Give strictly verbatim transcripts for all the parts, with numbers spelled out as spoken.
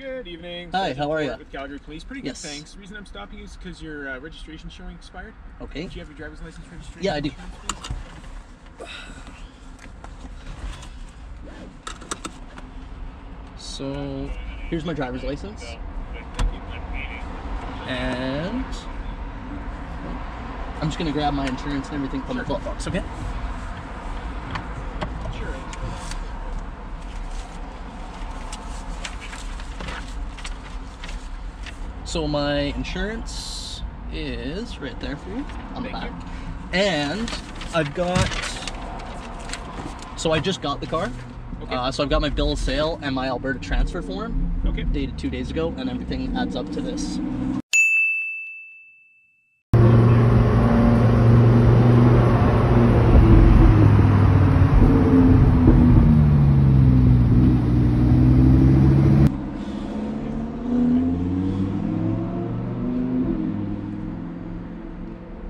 Good evening. Hi, how are you? With Calgary Police. Pretty good, yes. Thanks. The reason I'm stopping you is because your uh, registration showing expired. Okay. Do you have your driver's license registration? Yeah, I do. So, here's my driver's license. And I'm just going to grab my insurance and everything from sure. the glove box, okay? Sure. So my insurance is right there for you on the back. And I've got, so I just got the car. Okay. Uh, so I've got my bill of sale and my Alberta transfer form okay. dated two days ago, and everything adds up to this.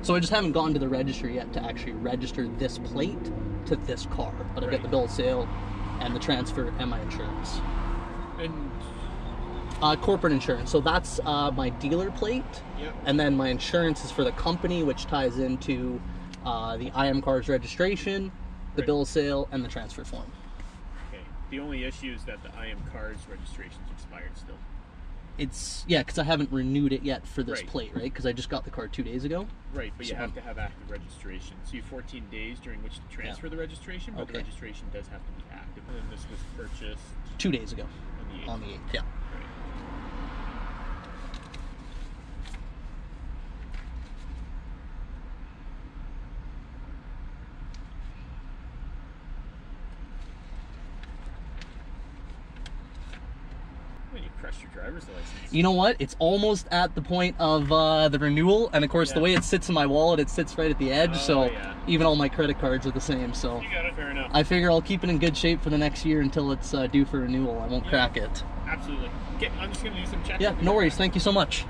So I just haven't gone to the registry yet to actually register this plate to this car, but I've right. got the bill of sale and the transfer and my insurance. And uh, corporate insurance. So that's uh, my dealer plate. Yep. And then my insurance is for the company, which ties into uh, the I M CARS registration, the right. bill of sale, and the transfer form. Okay. The only issue is that the I M CARS registration is expired still. It's, yeah, because I haven't renewed it yet for this right. plate, right? Because I just got the car two days ago. Right, but so you have I'm, to have active registration. So you have fourteen days during which to transfer yeah. the registration, but okay. the registration does have to be active. And this was purchased... Two days ago. On the eighth. On the eighth, yeah. Your driver's license. You know what? It's almost at the point of uh, the renewal, and of course, yeah. the way it sits in my wallet, it sits right at the edge. Oh, so yeah. even all my credit cards are the same. So you got it. Fair enough. I figure I'll keep it in good shape for the next year until it's uh, due for renewal. I won't yeah. crack it. Absolutely. Okay, I'm just gonna do some checks. Yeah, no worries. Thank you so much.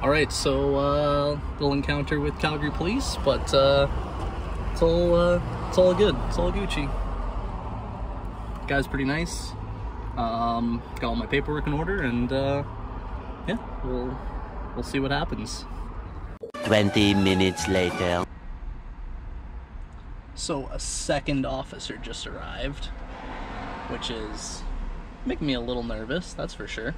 All right, so uh, little encounter with Calgary Police, but uh, it's all uh, it's all good. It's all Gucci. The guy's pretty nice. Um, got all my paperwork in order, and uh, yeah, we'll we'll see what happens. Twenty minutes later. So a second officer just arrived, which is making me a little nervous. That's for sure.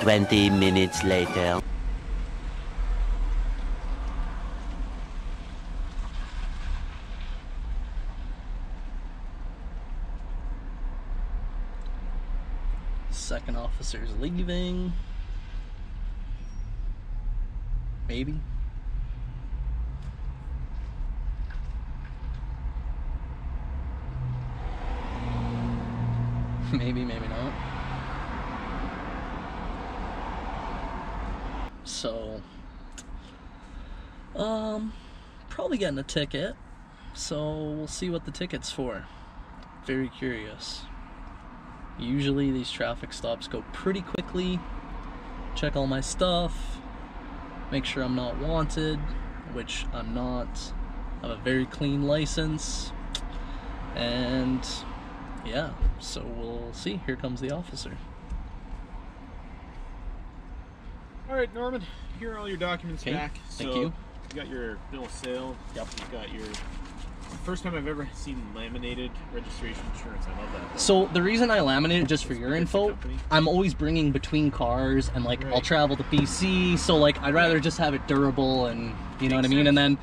Twenty minutes later. Second officer's leaving. Maybe. Maybe, maybe not. So, um, probably getting a ticket, so we'll see what the ticket's for. Very curious. Usually these traffic stops go pretty quickly. Check all my stuff, make sure I'm not wanted, which I'm not. I have a very clean license, and yeah, so we'll see. Here comes the officer. All right, Norman, here are all your documents okay. back. Thank so you. You got your bill of sale. Yep. You got your first time I've ever seen laminated registration insurance. I love that. So the reason I laminate it, just for it's your info, I'm always bringing between cars, and like right. I'll travel to B C, so like I'd rather just have it durable, and you makes know what sense. I mean. And then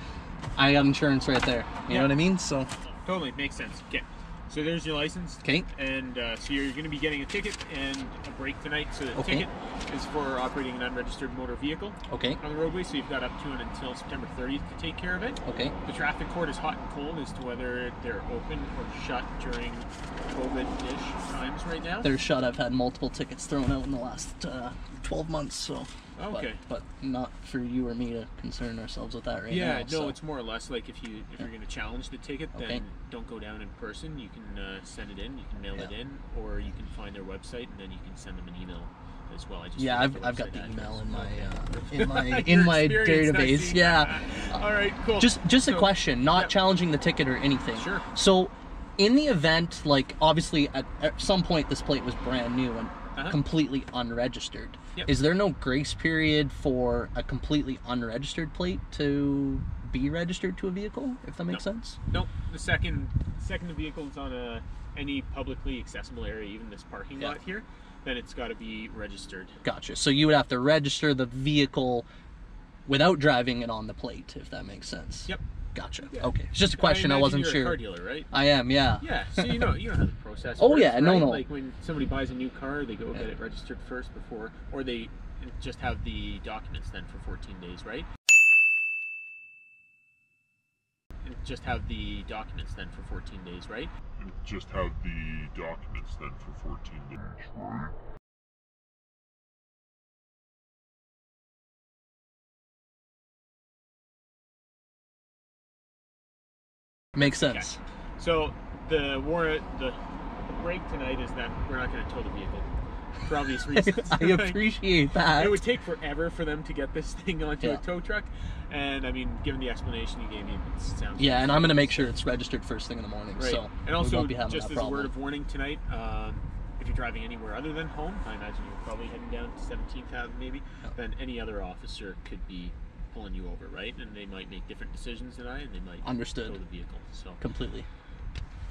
I got insurance right there. You yeah. know what I mean? So totally makes sense. Okay. So there's your license. Okay. And uh, so you're going to be getting a ticket and a break tonight. So the okay. ticket is for operating an unregistered motor vehicle okay. on the roadway. So you've got up to and until September thirtieth to take care of it. Okay. The traffic court is hot and cold as to whether they're open or shut during COVID-ish times right now. They're shut. I've had multiple tickets thrown out in the last uh, twelve months. So Okay. But, but not for you or me to concern ourselves with that right yeah, now. Yeah, no, so. It's more or less like if you if yeah. you're going to challenge the ticket, then okay. don't go down in person. You can uh, send it in, you can mail yeah. it in, or you can find their website and then you can send them an email as well. I just yeah, I've I've got the email in my uh, in my in my database. Yeah. Uh, All right, cool. Just just so, a question, not yeah. challenging the ticket or anything. Sure. So, in the event, like obviously at, at some point this plate was brand new and uh-huh. completely unregistered. Yep. Is there no grace period for a completely unregistered plate to be registered to a vehicle, if that makes no. sense? Nope. The second the second the vehicle is on a any publicly accessible area, even this parking yeah. lot here, then it's got to be registered. Gotcha. So you would have to register the vehicle without driving it on the plate, if that makes sense. Yep. Gotcha. Yeah. Okay. It's just a question. I, I wasn't you're sure. You're a car dealer, right? I am. Yeah. Yeah. So you know, you know how the process. oh works, yeah. No, right? no. Like when somebody buys a new car, they go yeah. get it registered first before, or they just have the documents then for fourteen days, right? And just have the documents then for fourteen days, right? And just have the documents then for fourteen days, right? Makes sense. Okay. So the warrant, the break tonight is that we're not going to tow the vehicle for obvious reasons. I appreciate that. It would take forever for them to get this thing onto yeah. a tow truck, and I mean, given the explanation you gave me, it sounds. Yeah, and I'm going to make sure it's registered first thing in the morning. Right. So and also, we won't be having just that as problem. A word of warning tonight, um, if you're driving anywhere other than home, I imagine you're probably heading down to seventeenth avenue maybe. Oh. Then any other officer could be pulling you over, right? And they might make different decisions than I, and they might understood tow the vehicle. So completely.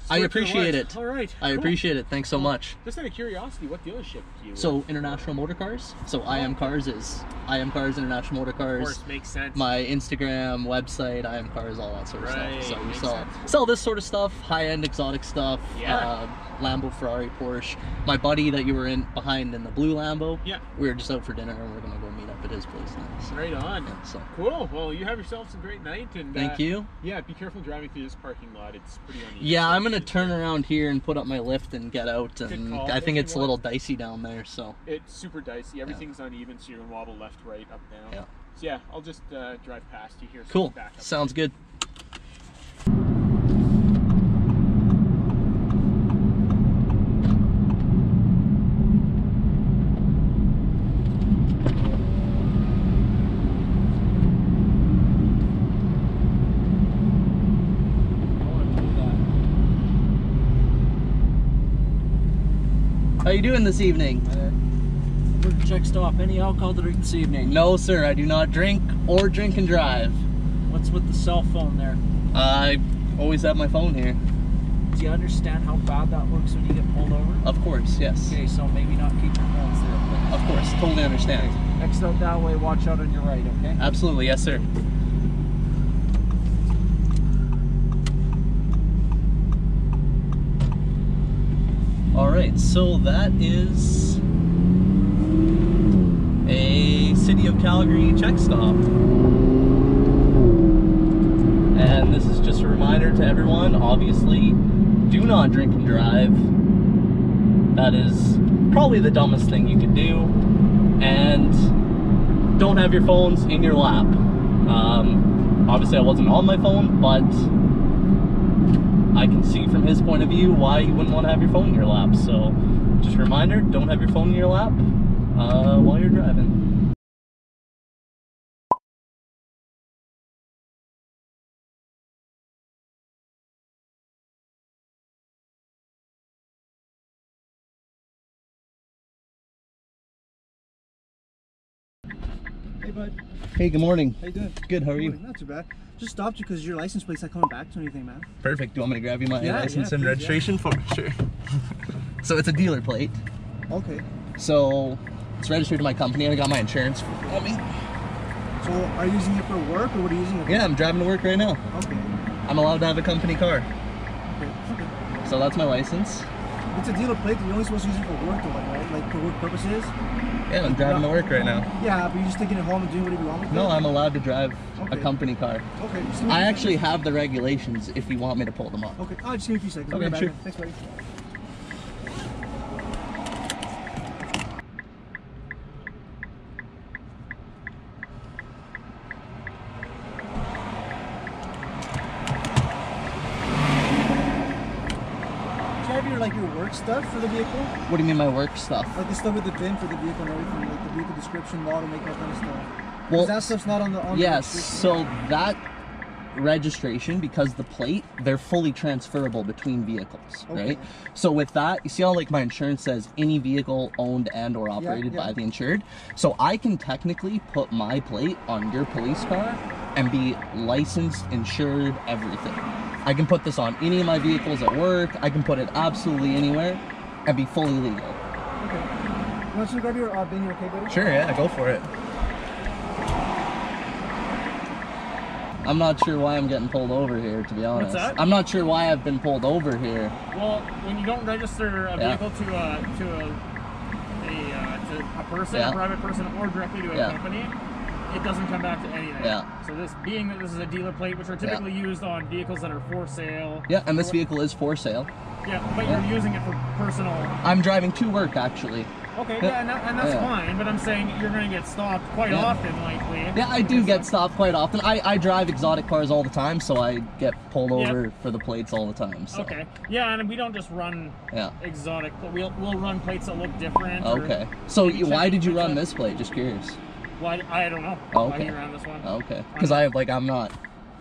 I appreciate it. All right. I cool. appreciate it. Thanks so much. Just out of curiosity, what dealership do you? So at? International Motor Cars. So oh. I M Cars is I M Cars, International Motor Cars. Of course, makes sense. My Instagram, website, I M Cars, all that sort of right. stuff. So we sell sense. sell this sort of stuff, high-end exotic stuff. Yeah. Uh, Lambo, Ferrari, Porsche. My buddy that you were in behind in the blue Lambo. Yeah. We were just out for dinner, and we're gonna go meet up at his place now. So, right on. Yeah, so. Cool. Well, you have yourself some great night, and thank uh, you. Yeah. Be careful driving through this parking lot. It's pretty uneven. Yeah, I'm gonna. To turn around here and put up my lift and get out, and I think it's a little dicey down there, so it's super dicey. Everything's yeah. uneven, so you're gonna wobble left, right, up, down. Yeah. So yeah, I'll just uh, drive past you here. So cool. Back up Sounds there. Good. How are you doing this evening? Uh, we're checked off. Any alcohol drink this evening? No, sir. I do not drink or drink and drive. What's with the cell phone there? Uh, I always have my phone here. Do you understand how bad that looks when you get pulled over? Of course, yes. Okay, so maybe not keep your phones there. Of course, totally understand. Okay. Next out that way, watch out on your right, okay? Absolutely, yes, sir. Alright, so that is a City of Calgary check stop. And this is just a reminder to everyone, obviously, do not drink and drive. That is probably the dumbest thing you could do. And don't have your phones in your lap. Um, obviously I wasn't on my phone, but I can see from his point of view why you wouldn't want to have your phone in your lap. So just a reminder, don't have your phone in your lap uh, while you're driving. Hey, bud. Hey, good morning. How you doing? Good, how are you? Not too bad. Just stopped you because your license plate's not coming back to anything, man. Perfect. Do you want me to grab you my yeah, license yeah, and please, registration yeah. form? Sure. So it's a dealer plate. Okay. So it's registered to my company and I got my insurance for me. So are you using it for work or what are you using it for? Yeah, I'm driving to work right now. Okay. I'm allowed to have a company car. Okay. Okay. So that's my license. It's a dealer plate that you're only supposed to use it for work though, right? Like for work purposes? Yeah, I'm driving no. to work right now. Yeah, but you're just taking it home and doing whatever you want with it? No, I'm allowed to drive okay. a company car. Okay. So I actually have the regulations if you want me to pull them up. Okay, I'll just give you a few seconds. Okay, okay sure. Back. Thanks, buddy. work stuff for the vehicle? What do you mean by work stuff? Like the stuff with the V I N for the vehicle and everything, like the vehicle description, model, make, all kind of stuff. Well, that stuff's not on the on yes. The so that registration, because the plate, they're fully transferable between vehicles, okay. Right? So with that, you see how like my insurance says any vehicle owned and or operated yeah, yeah. by the insured. So I can technically put my plate on your police car and be licensed, insured, everything. I can put this on any of my vehicles at work. I can put it absolutely anywhere and be fully legal. Okay. You want to grab your uh, bin, okay, buddy? Sure, yeah, go for it. I'm not sure why I'm getting pulled over here, to be honest. What's that? I'm not sure why I've been pulled over here. Well, when you don't register a vehicle yeah. to a to a, a, uh, to a person, yeah. a private person, or directly to a yeah. company, it doesn't come back to anything. Yeah. So this, being that this is a dealer plate, which are typically yeah. used on vehicles that are for sale. Yeah, and this vehicle is for sale. Yeah, but yeah. you're using it for personal. I'm driving to work, actually. Okay, yeah, and, that, and that's yeah. fine, but I'm saying you're going to get stopped quite yeah. often, likely. Yeah, I do get stopped quite often. I, I drive exotic cars all the time, so I get pulled over yeah. for the plates all the time. So. Okay, yeah, and we don't just run yeah. exotic, but we'll, we'll run plates that look different. Okay, so you, why did you run this plate? Just curious. Well, I, I don't know okay. why you ran this one. Okay, because I like, I'm not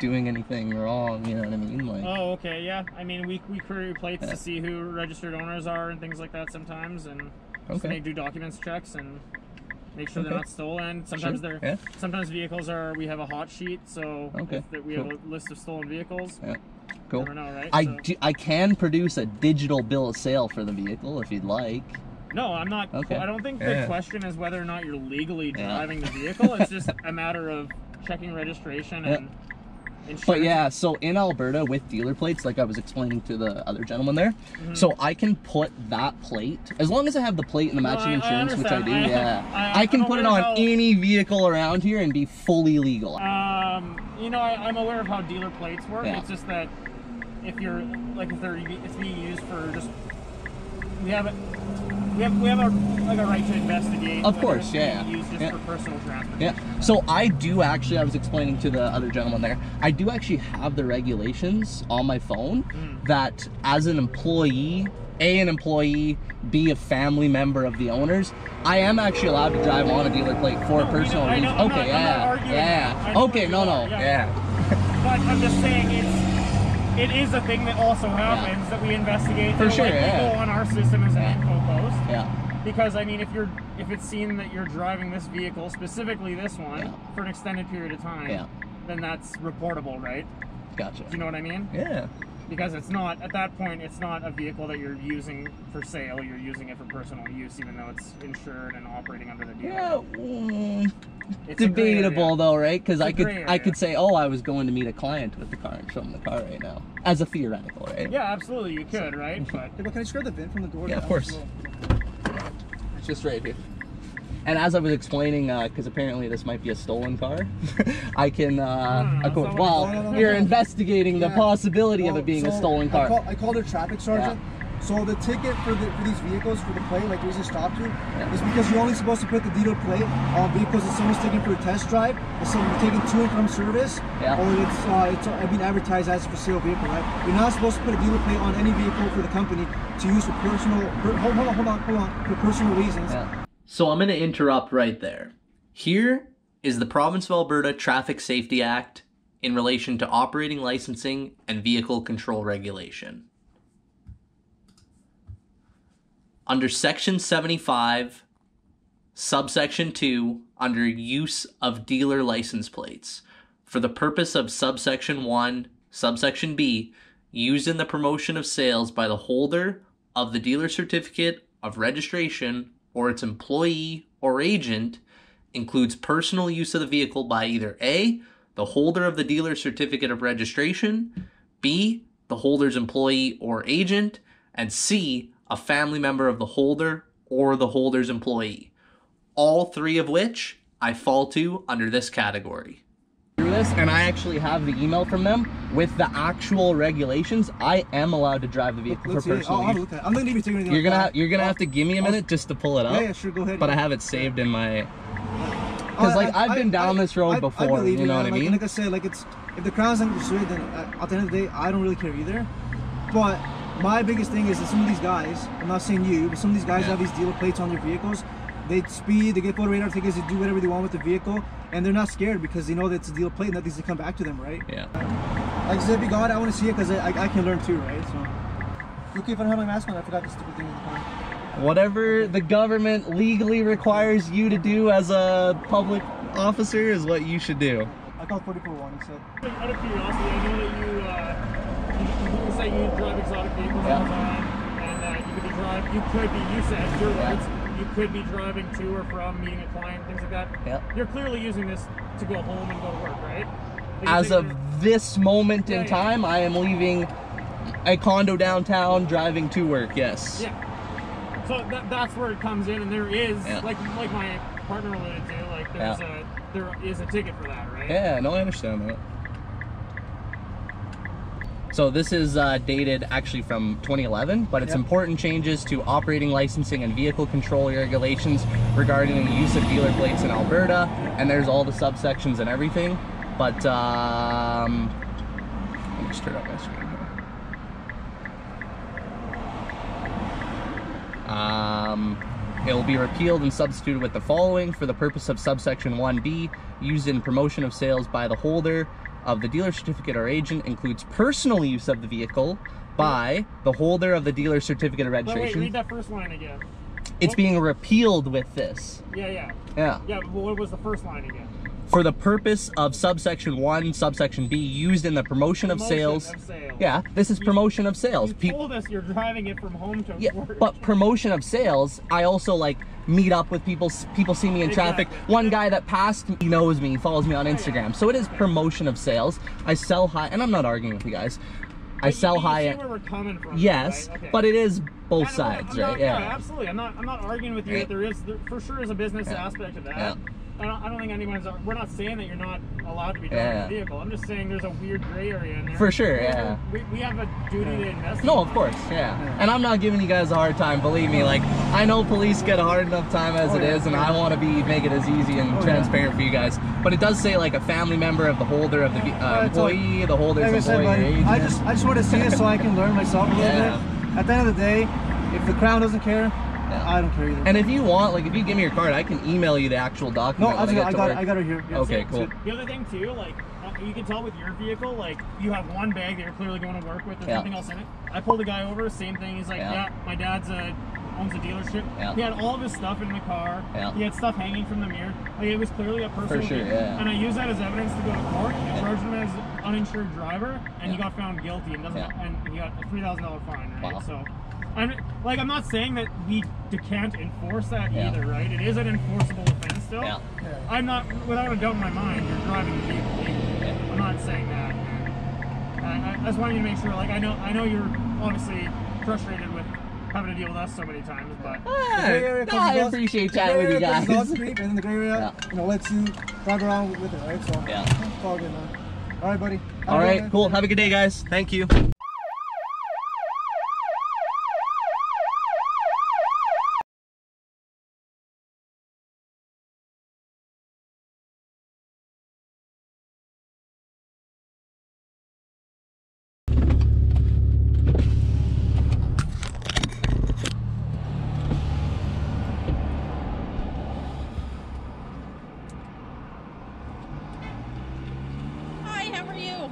doing anything wrong, you know what I mean? Like, oh, okay, yeah. I mean, we, we query plates yeah. to see who registered owners are and things like that sometimes, and... Okay. So they do documents checks and make sure okay. they're not stolen. Sometimes sure. they're yeah. sometimes vehicles are. We have a hot sheet, so okay. if the, we cool. have a list of stolen vehicles. Yeah, cool. Never know, right? I so. do, I can produce a digital bill of sale for the vehicle if you'd like. No, I'm not. Okay. I don't think yeah. the question is whether or not you're legally driving yeah. the vehicle. It's just a matter of checking registration yeah. and. Insurance. But yeah, so in Alberta with dealer plates, like I was explaining to the other gentleman there, mm-hmm. so I can put that plate, as long as I have the plate and the matching no, I, insurance, I which I do, I, yeah, I, I, I can I'm put it on how, any vehicle around here and be fully legal. Um, you know, I, I'm aware of how dealer plates work. Yeah. It's just that if you're, like, if they're, it's being used for just, we have, we have, we have a, like a right to investigate. Of course, yeah. Being used just yeah. for personal transportation. Yeah. So I do actually, I was explaining to the other gentleman there, I do actually have the regulations on my phone mm. that as an employee, A, an employee, B, a family member of the owners, I am actually allowed to drive on a dealer plate for no, personal reasons. Okay, not, yeah, yeah. Okay, no, no, yeah. yeah. But I'm just saying it's, it is a thing that also happens yeah. that we investigate. For sure, like yeah. people on our system as yeah. an info post. Yeah. Because I mean, if you're if it's seen that you're driving this vehicle, specifically this one, yeah. for an extended period of time, yeah. then that's reportable, right? Gotcha. Do you know what I mean? Yeah. Because it's not at that point, it's not a vehicle that you're using for sale. You're using it for personal use, even though it's insured and operating under the dealer. Yeah. Mm. It's debatable though, right? Because I could I could say, oh, I was going to meet a client with the car and show them the car right now, as a theoretical, right? Yeah, absolutely, you could, so, right? But hey, look, can I screw the V I N from the door? Yeah, of course. It's just right here. And as I was explaining, because uh, apparently this might be a stolen car, I can, uh, I go, well, no, no, no, you're no. investigating yeah. the possibility well, of it being so a stolen car. I, call, I called a traffic sergeant. Yeah. So the ticket for, the, for these vehicles, for the plate, like we just stopped you, yeah. is because you're only supposed to put the dealer plate on vehicles that someone's taking for a test drive, or someone's taking to and from service, yeah. or it's, uh, it's uh, being advertised as a for sale vehicle, right? You're not supposed to put a dealer plate on any vehicle for the company to use for personal, per, hold, hold on, hold on, hold on, for personal reasons. Yeah. So I'm going to interrupt right there. Here is the Province of Alberta Traffic Safety Act in relation to operating licensing and vehicle control regulation. Under section seventy-five, subsection two, under use of dealer license plates, for the purpose of subsection one, subsection B, used in the promotion of sales by the holder of the dealer certificate of registration or its employee or agent, includes personal use of the vehicle by either A, the holder of the dealer certificate of registration, B, the holder's employee or agent, and C, a family member of the holder or the holder's employee, all three of which I fall to under this category. Through this, and I actually have the email from them with the actual regulations. I am allowed to drive the vehicle Let's for personal use. I'll look at it. I'm gonna be taking it. You're gonna have, you're gonna I'll, have to give me a minute I'll, just to pull it up. Yeah, yeah, sure, go ahead. But I have it saved in my. Because like I, I've been I, down I, this road I, before, I you know you, what like, I mean. Like I said, like it's if the crown's not pursued, then uh, at the end of the day, I don't really care either. But my biggest thing is that some of these guys, I'm not saying you, but some of these guys yeah. have these dealer plates on their vehicles. They speed, they get photo radar tickets, they do whatever they want with the vehicle, and they're not scared because they know that it's a dealer plate and nothing's gonna come back to them, right? Yeah. Like I said, be God, I want to see it because I, I, I can learn too, right? So, okay, if I don't have my mask on, I forgot this stupid thing in the car. Whatever the government legally requires you to do as a public officer is what you should do. I called forty-four one instead. Out of curiosity, I know that you, uh, you, you say you drive exotic vehicles all the time, and uh, you could be driving, you could be, you said, your yeah. rights. You could be driving to or from, meeting a client, things like that. Yep. You're clearly using this to go home and go to work, right? Like As of this moment in yeah, time, yeah. I am leaving a condo downtown, driving to work, yes. Yeah. So that, that's where it comes in, and there is, yeah. like like my partner alluded to, like there's yeah. a, there is a ticket for that, right? Yeah, no, I understand that. So this is uh, dated actually from twenty eleven, but it's yep. important changes to operating licensing and vehicle control regulations regarding the use of dealer plates in Alberta, and there's all the subsections and everything. But um, let me just turn up my screen here. Um, It will be repealed and substituted with the following: for the purpose of subsection one B, used in promotion of sales by the holder of the dealer certificate or agent includes personal use of the vehicle by the holder of the dealer certificate of registration. Wait, read that first line again. It's what? Being repealed with this. Yeah, yeah. Yeah. Yeah, but what was the first line again? For the purpose of subsection one, subsection B, used in the promotion, promotion of, sales. of sales. Yeah, this is you, promotion of sales. You told us you're driving it from home to yeah, work. But promotion of sales, I also like meet up with people. People see me in exactly. traffic. One guy that passed me, he knows me, he follows me on Instagram. So it is promotion of sales. I sell high, and I'm not arguing with you guys. I but sell you, you high. See where we're coming from, yes, right? Okay. But it is both sides, I'm right? Not, yeah. yeah, absolutely. I'm not. I'm not arguing with you. Right. That there is, there for sure, is a business yeah. aspect of that. Yeah. I don't, I don't think anyone's. We're not saying that you're not allowed to be driving yeah. a vehicle. I'm just saying there's a weird gray area in there. For sure, yeah. We, we have a duty yeah. to investigate. No, of course, yeah. yeah. And I'm not giving you guys a hard time. Believe me, like I know police get a hard enough time as oh, it yeah. is, and yeah. I want to be make it as easy and oh, transparent yeah. for you guys. But it does say like a family member of the holder of the uh, employee, like, the holder's like employee. Said, like, I just I just want to see it so I can learn myself a little yeah. bit. At the end of the day, if the crown doesn't care. Yeah. I don't care either. And if you want, like, if you give me your card, I can email you the actual document. No, I, got, I, got, I got it here. Yeah, okay, so, cool. So the other thing, too, like, you can tell with your vehicle, like, you have one bag that you're clearly going to work with. There's yeah. something else in it. I pulled a guy over, same thing. He's like, yeah, yeah my dad's a, owns a dealership. Yeah. He had all of his stuff in the car. Yeah. He had stuff hanging from the mirror. Like, it was clearly a personal For sure, vehicle. Yeah. And I used that as evidence to go to court. I charged him as an uninsured driver, and yeah. he got found guilty. And, doesn't, yeah. and he got a three thousand dollar fine, right? Wow. So... I'm, like, I'm not saying that we can't enforce that yeah. either, right? It is an enforceable offense still. Yeah. Yeah. I'm not, without a doubt in my mind, you're driving the vehicle legally. Yeah. I'm not saying that. I, I just wanted you to make sure, like, I know I know you're obviously frustrated with having to deal with us so many times, but... Yeah. No, I appreciate chatting with you guys. The creep, and then the gray area, yeah. you know, lets you drive around with it, right? So, yeah. it's all good, man. All right, buddy. Have all right, day, cool. Have a good day, guys. Thank you.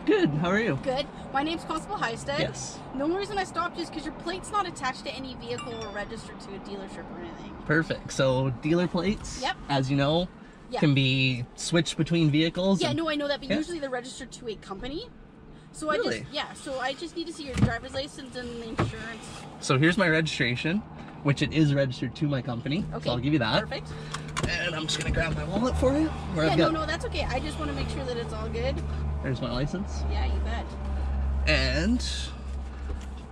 Good, how are you? Good. My name's Constable Highstead. Yes. The only reason I stopped is because your plate's not attached to any vehicle or registered to a dealership or anything. Perfect. So dealer plates, yep. as you know, yeah. can be switched between vehicles. Yeah, and, no, I know that, but yeah. usually they're registered to a company. So really? I just, yeah, so I just need to see your driver's license and the insurance. So here's my registration, which it is registered to my company. Okay. So I'll give you that. Perfect. And I'm just going to grab my wallet for you. Where yeah, I've got... no, no, that's okay. I just want to make sure that it's all good. There's my license. Yeah, you bet. And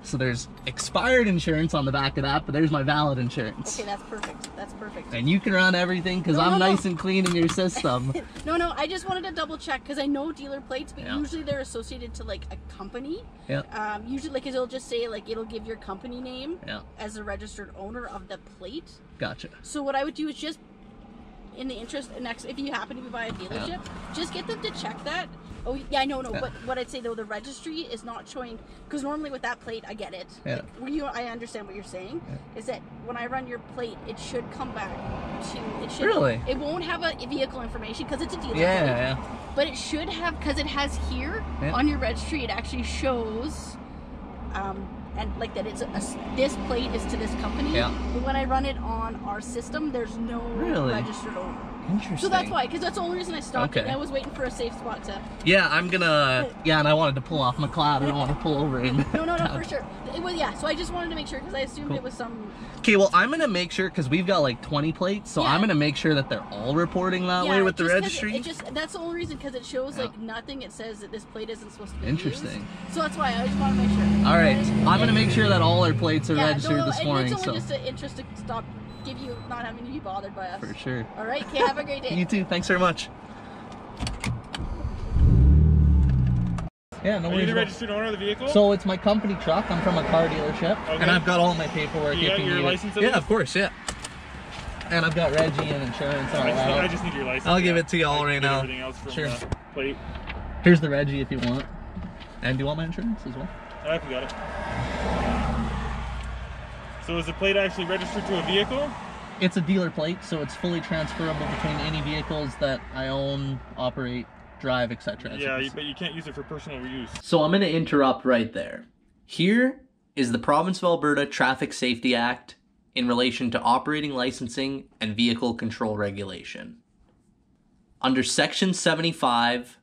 so there's expired insurance on the back of that, but there's my valid insurance. Okay, that's perfect. That's perfect. And you can run everything because no, I'm no, nice no. and clean in your system. no, no, I just wanted to double check because I know dealer plates, but yeah. usually they're associated to like a company. Yeah. Um, usually, like, it'll just say, like, it'll give your company name yeah. as the registered owner of the plate. Gotcha. So what I would do is just in the interest next, if you happen to be by a dealership, yeah. just get them to check that. Oh yeah, no, no. Yeah. But what I'd say though, the registry is not showing, because normally with that plate, I get it. Yeah. Like, well, you, I understand what you're saying. Yeah. Is that when I run your plate, it should come back to it. Should, really? It won't have a vehicle information because it's a dealer. Yeah, plate, yeah. But it should have, because it has here yeah. on your registry. It actually shows. Um, and like that it's a, a, this plate is to this company, yeah. but when I run it on our system, there's no really? registered over. Interesting. So that's why, because that's the only reason I stopped okay. it. I was waiting for a safe spot to... Yeah, I'm gonna... Yeah, and I wanted to pull off McLeod. I don't want to pull over in. No, no, no, for sure. It was, yeah, so I just wanted to make sure, because I assumed cool. it was some... Okay, well, I'm gonna make sure, because we've got like twenty plates, so yeah. I'm gonna make sure that they're all reporting that yeah, way with the registry. It, it just That's the only reason, because it shows yeah. like nothing. It says that this plate isn't supposed to be Interesting. Used. So that's why I just want to make sure. All right, I'm gonna and, make sure that all our plates are yeah, registered no, no, this morning. It's only so. just an interesting stop. Give you not having to be bothered by us. For sure. All right, okay, have a great day. You too, thanks very much. Yeah, no worries. Are you the registered owner of the vehicle? So it's my company truck, I'm from a car dealership, okay. and I've got all my paperwork. You if got you your need license? It. Yeah, of course, yeah. And I've got Reggie and insurance and all that. I just need your license. I'll yeah. give it to you all right now. Everything else from sure. the plate. Here's the Reggie if you want. And do you want my insurance as well? I right, we got it. So is the plate actually registered to a vehicle? It's a dealer plate, so it's fully transferable between any vehicles that I own, operate, drive, et cetera. Yeah, you, but you can't use it for personal use. So I'm going to interrupt right there. Here is the Province of Alberta Traffic Safety Act in relation to operating licensing and vehicle control regulation. Under section seventy-five,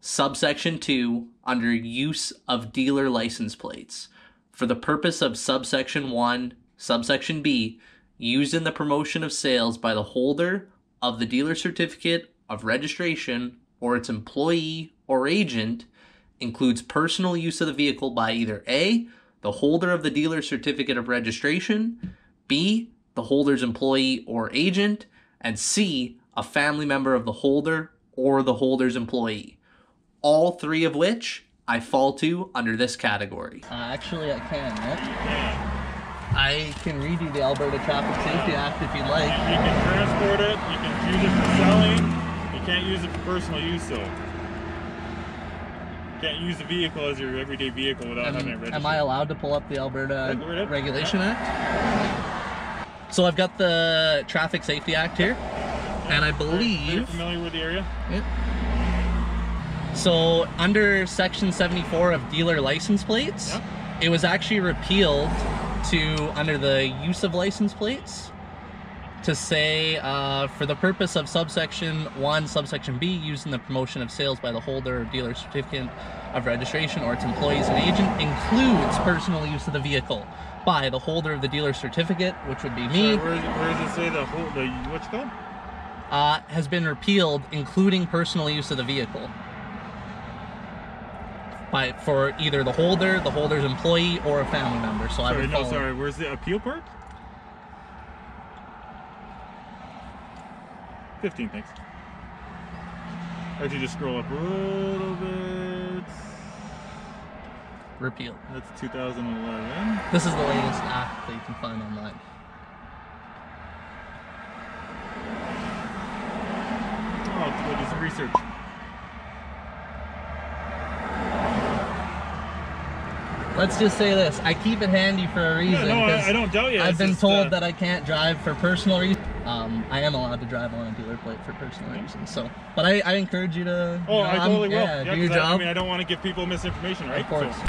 subsection two, under use of dealer license plates, for the purpose of subsection one, subsection B, used in the promotion of sales by the holder of the dealer certificate of registration or its employee or agent, includes personal use of the vehicle by either A, the holder of the dealer certificate of registration, B, the holder's employee or agent, and C, a family member of the holder or the holder's employee, all three of which I fall to under this category. Uh, actually, I can, right? Yeah. I can redo the Alberta Traffic Safety yeah. Act if you'd like. You can transport it, you can use it for selling, you can't use it for personal use though. You can't use the vehicle as your everyday vehicle without am, having it registered. Am I allowed to pull up the Alberta Regulated? Regulation yeah. Act? So I've got the Traffic Safety Act here, yeah. and I believe... Are you familiar with the area? Yeah. So under section seventy-four of dealer license plates, yep. it was actually repealed to under the use of license plates to say uh, for the purpose of subsection one, subsection B, used in the promotion of sales by the holder of dealer certificate of registration or its employees and agent, includes personal use of the vehicle by the holder of the dealer certificate, which would be me. Sorry, where, is it, where does it say the whole, the, what's called? Uh, has been repealed, including personal use of the vehicle. By, for either the holder, the holder's employee, or a family member. So sorry, I would no, sorry. Where's the appeal part? fifteen, thanks. Or do you just scroll up a little bit? Repeal. That's two thousand eleven. This is the latest act that you can find online. Oh, I'll do some research. Let's just say this, I keep it handy for a reason. Yeah, no, I, I don't doubt you. I've it's been just, told uh, that I can't drive for personal reasons. Um, I am allowed to drive on a dealer plate for personal reasons, so. But I, I encourage you to Oh, you know, I totally yeah, will. Yeah, do your I, job. I mean, I don't want to give people misinformation, right? Of course. So.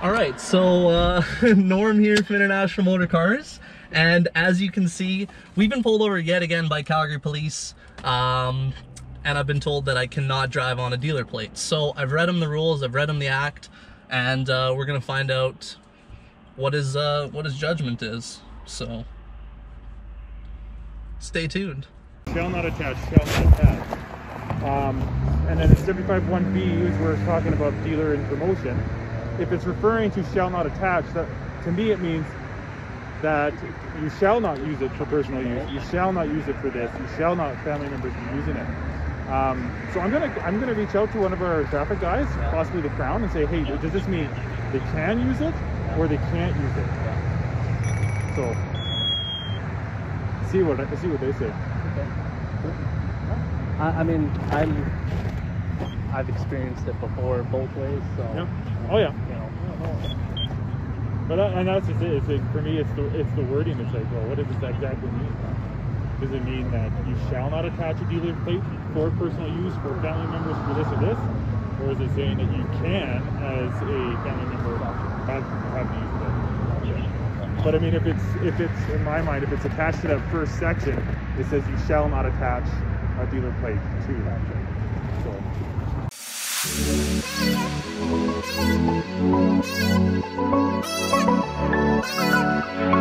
All right, so uh, Norm here from International Motor Cars. And as you can see, we've been pulled over yet again by Calgary Police. Um, and I've been told that I cannot drive on a dealer plate. So I've read them the rules, I've read them the act. And uh, we're gonna find out what his uh, what his judgment is. So stay tuned. Shall not attach. Shall not attach. Um, and then seventy-five one B is where it's talking about dealer and promotion. If it's referring to shall not attach, that to me it means that you shall not use it for personal use. You shall not use it for this. You shall not family members be using it. Um, so I'm gonna I'm gonna reach out to one of our traffic guys, yeah. possibly the Crown, and say, hey, does this mean they can use it or they can't use it? Yeah. So see what I see what they say. Okay. I, I mean, I'm, I've experienced it before both ways, so. Yeah. Oh yeah. You know. But I, and that's just it. It's like, for me, it's the it's the wording. It's like, well, what does that exactly mean? Does it mean that you shall not attach a dealer plate for personal use, for family members, for this or this, or is it saying that you can, as a family member, have have use it? Yeah. But I mean, if it's if it's in my mind, if it's attached to that first section, it says you shall not attach a dealer plate to that thing. So.